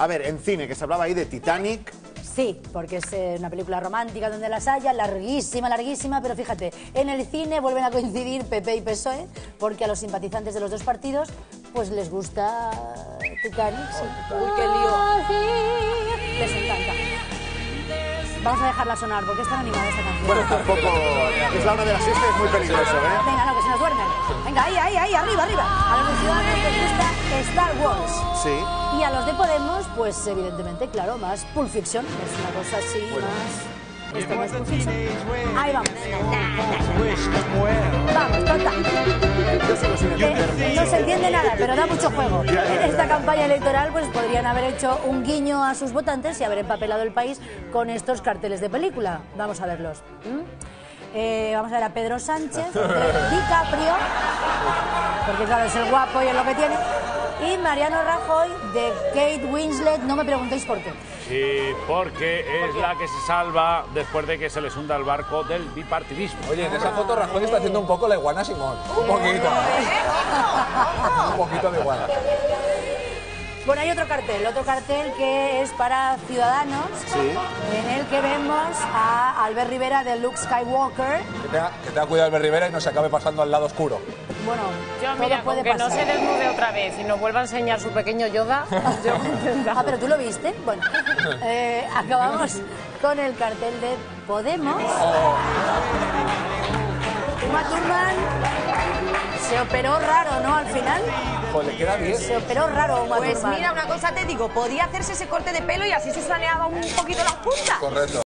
A ver, en cine, que se hablaba ahí de Titanic. Sí, porque es una película romántica donde las haya, larguísima, larguísima, pero fíjate, en el cine vuelven a coincidir PP y PSOE, porque a los simpatizantes de los dos partidos, pues les gusta Titanic. Sí. Uy, qué lío. Les encanta. Vamos a dejarla sonar, porque está animada esta canción. Bueno, tampoco... Es la hora de la siesta y es muy peligroso, ¿eh? Venga, no, que se nos duermen. Venga, ahí, arriba, arriba. A los de Ciudadanos les gusta Star Wars. Sí. Y a los de Podemos, pues evidentemente, claro, más Pulp Fiction, es una cosa así, bueno, más... Esto no es Pulp Fiction. Ahí vamos. Vamos, total. No se entiende nada, pero da mucho juego. En esta campaña electoral, pues podrían haber hecho un guiño a sus votantes y haber empapelado el país con estos carteles de película. Vamos a verlos. Vamos a ver a Pedro Sánchez, DiCaprio, porque claro, es el guapo y es lo que tiene... Y Mariano Rajoy de Kate Winslet, no me preguntéis por qué. Sí, porque es la que se salva después de que se les hunda el barco del bipartidismo. Oye, en esa foto Rajoy está haciendo un poco la iguana a Simón. Un poquito. Un poquito de iguana. Bueno, hay otro cartel que es para Ciudadanos, sí, en el que vemos a Albert Rivera de Luke Skywalker. Que tenga cuidado Albert Rivera y no se acabe pasando al lado oscuro. Bueno, yo mira, puede que no se desnude otra vez y nos vuelva a enseñar su pequeño Yoda. Yo... Ah, pero tú lo viste. Bueno, acabamos con el cartel de Podemos. Uma Thurman se operó raro, ¿no? Al final. Pues le queda bien. Se operó raro, Uma Thurman. Pues mira, una cosa te digo, podía hacerse ese corte de pelo y así se saneaba un poquito las puntas. Correcto.